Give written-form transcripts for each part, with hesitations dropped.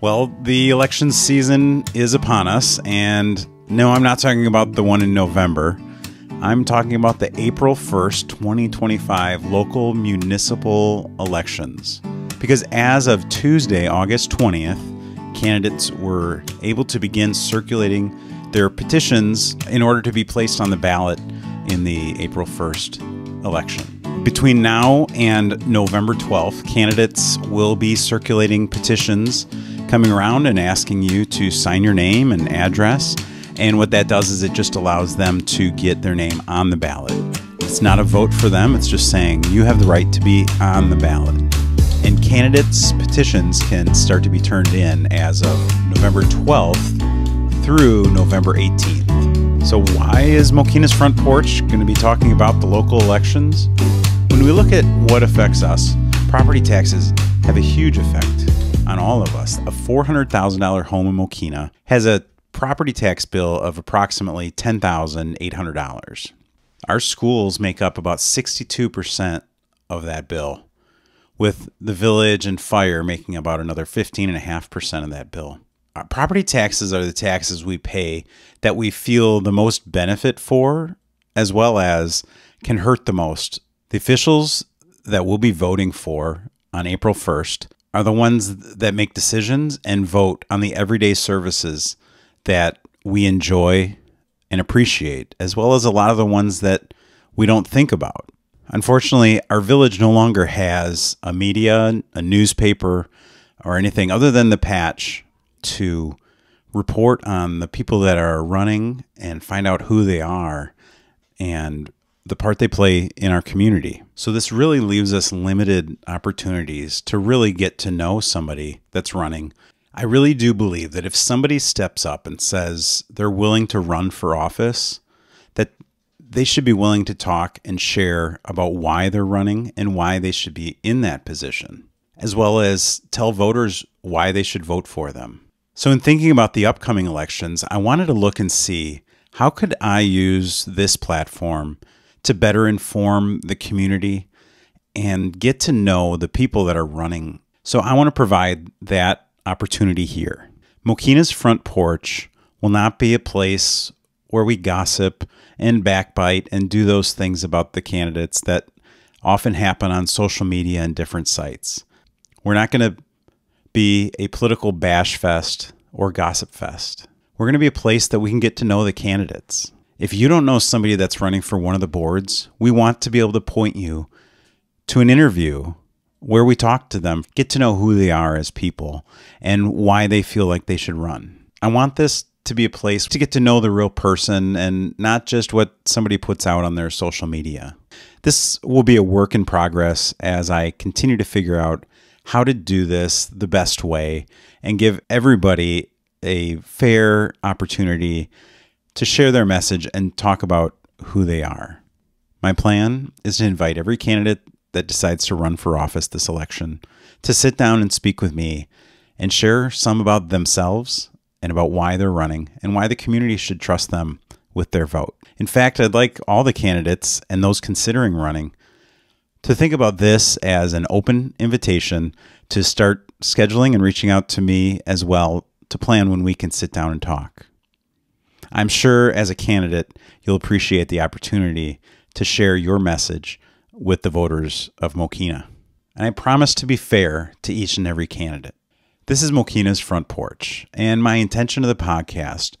Well, the election season is upon us, and no, I'm not talking about the one in November. I'm talking about the April 1st, 2025 local municipal elections. Because as of Tuesday, August 20th, candidates were able to begin circulating their petitions in order to be placed on the ballot in the April 1st election. Between now and November 12th, candidates will be circulating petitions, coming around and asking you to sign your name and address. And what that does is it just allows them to get their name on the ballot. It's not a vote for them. It's just saying you have the right to be on the ballot. And candidates' petitions can start to be turned in as of November 12th through November 18th. So why is Mokena's Front Porch going to be talking about the local elections? When we look at what affects us, property taxes have a huge effect on all of us. A $400,000 home in Mokena has a property tax bill of approximately $10,800. Our schools make up about 62% of that bill, with the village and fire making about another 15.5% of that bill. Our property taxes are the taxes we pay that we feel the most benefit for, as well as can hurt the most. The officials that we'll be voting for on April 1st are the ones that make decisions and vote on the everyday services that we enjoy and appreciate, as well as a lot of the ones that we don't think about. Unfortunately, our village no longer has a media, a newspaper, or anything other than the patch to report on the people that are running and find out who they are and the part they play in our community. So this really leaves us limited opportunities to really get to know somebody that's running. I really do believe that if somebody steps up and says they're willing to run for office, that they should be willing to talk and share about why they're running and why they should be in that position, as well as tell voters why they should vote for them. So in thinking about the upcoming elections, I wanted to look and see, how could I use this platform to better inform the community and get to know the people that are running? So I want to provide that opportunity here. Mokena's Front Porch will not be a place where we gossip and backbite and do those things about the candidates that often happen on social media and different sites. We're not going to be a political bash fest or gossip fest. We're going to be a place that we can get to know the candidates. If you don't know somebody that's running for one of the boards, we want to be able to point you to an interview where we talk to them, get to know who they are as people and why they feel like they should run. I want this to be a place to get to know the real person and not just what somebody puts out on their social media. This will be a work in progress as I continue to figure out how to do this the best way and give everybody a fair opportunity to share their message and talk about who they are. My plan is to invite every candidate that decides to run for office this election to sit down and speak with me and share some about themselves and about why they're running and why the community should trust them with their vote. In fact, I'd like all the candidates and those considering running to think about this as an open invitation to start scheduling and reaching out to me as well to plan when we can sit down and talk. I'm sure as a candidate, you'll appreciate the opportunity to share your message with the voters of Mokena. And I promise to be fair to each and every candidate. This is Mokena's Front Porch, and my intention of the podcast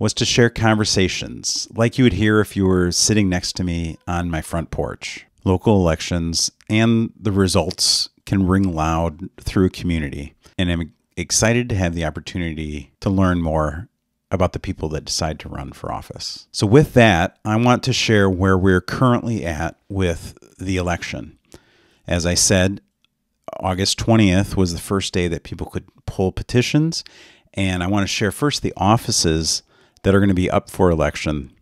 was to share conversations like you would hear if you were sitting next to me on my front porch. Local elections and the results can ring loud through a community, and I'm excited to have the opportunity to learn more about the people that decide to run for office. So with that, I want to share where we're currently at with the election. As I said, August 20th was the first day that people could pull petitions. And I want to share first the offices that are going to be up for election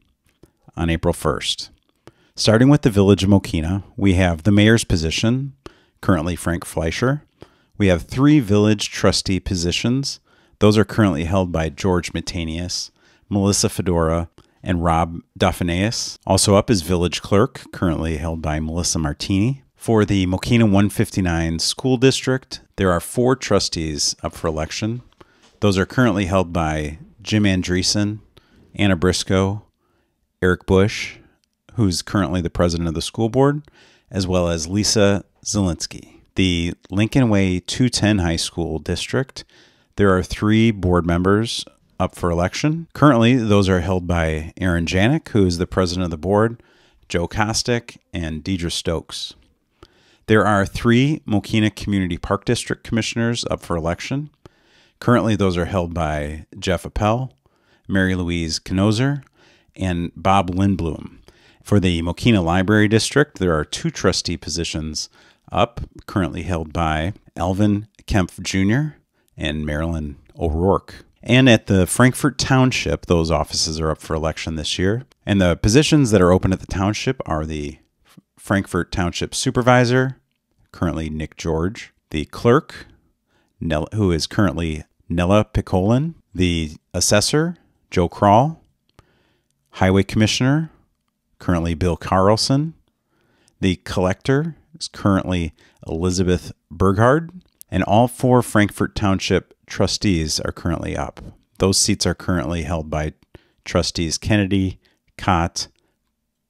on April 1st. Starting with the Village of Mokena, we have the mayor's position, currently Frank Fleischer. We have 3 village trustee positions. Those are currently held by George Metanius, Melissa Fedora, and Rob Dauphineus. Also up is village clerk, currently held by Melissa Martini. For the Mokena 159 School District, There are 4 trustees up for election. Those are currently held by Jim Andreessen, Anna Briscoe, Eric Bush, who's currently the president of the school board, as well as Lisa Zielinski. The Lincoln Way 210 High School District, there are 3 board members up for election. Currently, those are held by Aaron Janik, who is the president of the board, Joe Kostik, and Deirdre Stokes. There are 3 Mokena Community Park District commissioners up for election. Currently, those are held by Jeff Appel, Mary Louise Knozer, and Bob Lindblom. For the Mokena Library District, there are 2 trustee positions up, currently held by Alvin Kempf Jr. and Marilyn O'Rourke. And at the Frankfort Township, those offices are up for election this year. And the positions that are open at the township are the Frankfort Township Supervisor, currently Nick George, the Clerk, who is currently Nella Piccolin, the Assessor, Joe Krall, Highway Commissioner, currently Bill Carlson. The collector is currently Elizabeth Burghardt, and all 4 Frankfort Township trustees are currently up. Those seats are currently held by trustees Kennedy, Cott,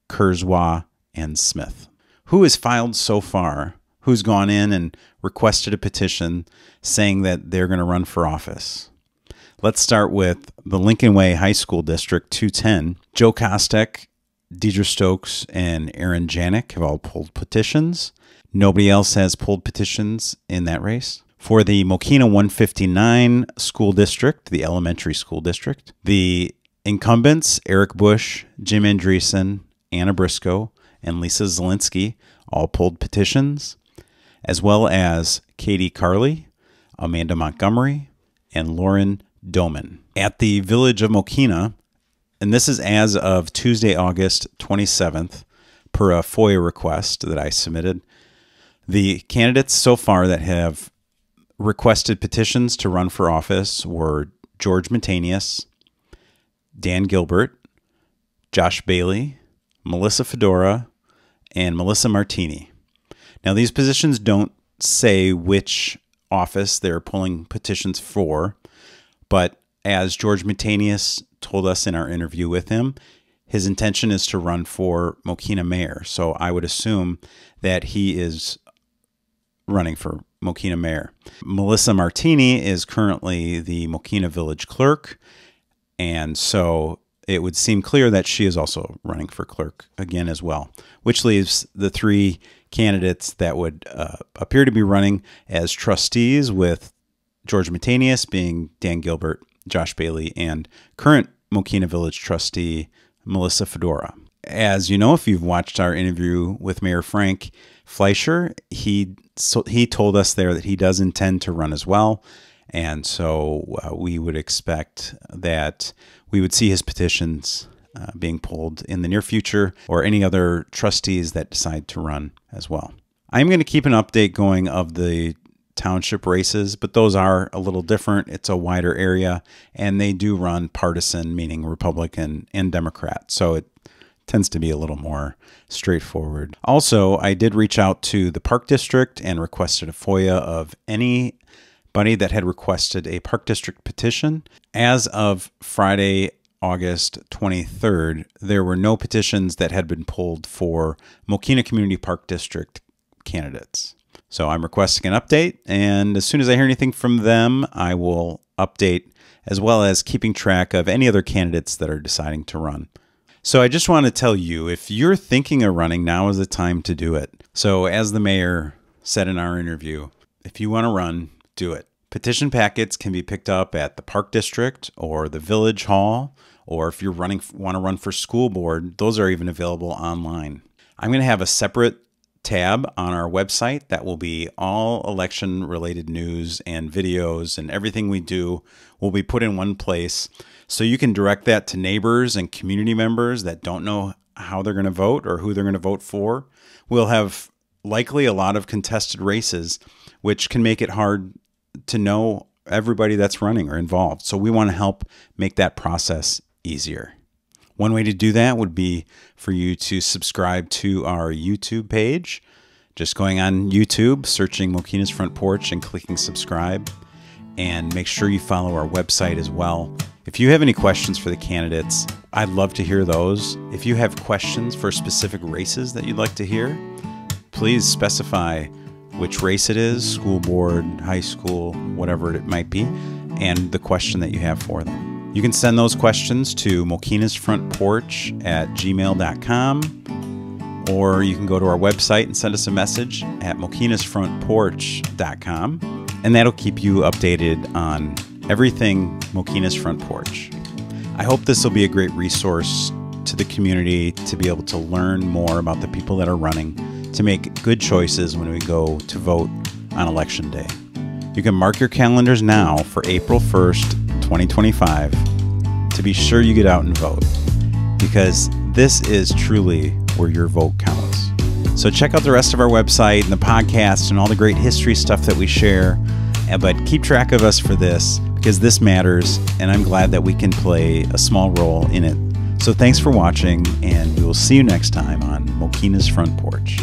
Kurzwa, and Smith. Who has filed so far? Who's gone in and requested a petition saying that they're going to run for office? Let's start with the Lincoln Way High School District 210. Joe Kostek, Deirdre Stokes, and Aaron Janik have all pulled petitions. Nobody else has pulled petitions in that race. For the Mokena 159 School District, the elementary school district, the incumbents, Eric Bush, Jim Andreessen, Anna Briscoe, and Lisa Zielinski all pulled petitions, as well as Katie Carley, Amanda Montgomery, and Lauren Doman. At the Village of Mokena, and this is as of Tuesday, August 27th, per a FOIA request that I submitted. The candidates so far that have requested petitions to run for office were George Metanius, Dan Gilbert, Josh Bailey, Melissa Fedora, and Melissa Martini. Now, these positions don't say which office they're pulling petitions for, but as George Metanius told us in our interview with him, his intention is to run for Mokena mayor. So I would assume that he is running for Mokena mayor. Melissa Martini is currently the Mokena village clerk. And so it would seem clear that she is also running for clerk again as well, which leaves the 3 candidates that would appear to be running as trustees, with George Metanius being Dan Gilbert, Josh Bailey, and current Mokena Village trustee Melissa Fedora. As you know, if you've watched our interview with Mayor Frank Fleischer, he told us there that he does intend to run as well, and so we would expect that we would see his petitions being pulled in the near future, or any other trustees that decide to run as well. I'm going to keep an update going of the township races, but those are a little different. It's a wider area, and they do run partisan, meaning Republican and Democrat. So it tends to be a little more straightforward. Also, I did reach out to the park district and requested a FOIA of anybody that had requested a park district petition. As of Friday, August 23rd, there were no petitions that had been pulled for Mokena Community Park District candidates. So I'm requesting an update, and as soon as I hear anything from them, I will update, as well as keeping track of any other candidates that are deciding to run. So I just want to tell you, if you're thinking of running, now is the time to do it. So as the mayor said in our interview, if you want to run, do it. Petition packets can be picked up at the park district or the village hall, or if you're want to run for school board, those are even available online. I'm going to have a separate tab on our website that will be all election related news and videos, and everything we do will be put in one place, so you can direct that to neighbors and community members that don't know how they're going to vote or who they're going to vote for. We'll have likely a lot of contested races, which can make it hard to know everybody that's running or involved, so we want to help make that process easier. One way to do that would be for you to subscribe to our YouTube page, just going on YouTube, searching Mokena's Front Porch and clicking subscribe. And make sure you follow our website as well. If you have any questions for the candidates, I'd love to hear those. If you have questions for specific races that you'd like to hear, please specify which race it is, school board, high school, whatever it might be, and the question that you have for them. You can send those questions to mokenasfrontporch@gmail.com, or you can go to our website and send us a message at mokenasfrontporch.com, and that'll keep you updated on everything Mokena's Front Porch. I hope this will be a great resource to the community to be able to learn more about the people that are running, to make good choices when we go to vote on Election Day. You can mark your calendars now for April 1st, 2025, to be sure you get out and vote, because this is truly where your vote counts. So check out the rest of our website and the podcast and all the great history stuff that we share, but keep track of us for this, because this matters, and I'm glad that we can play a small role in it. So thanks for watching, and we will see you next time on Mokena's Front Porch.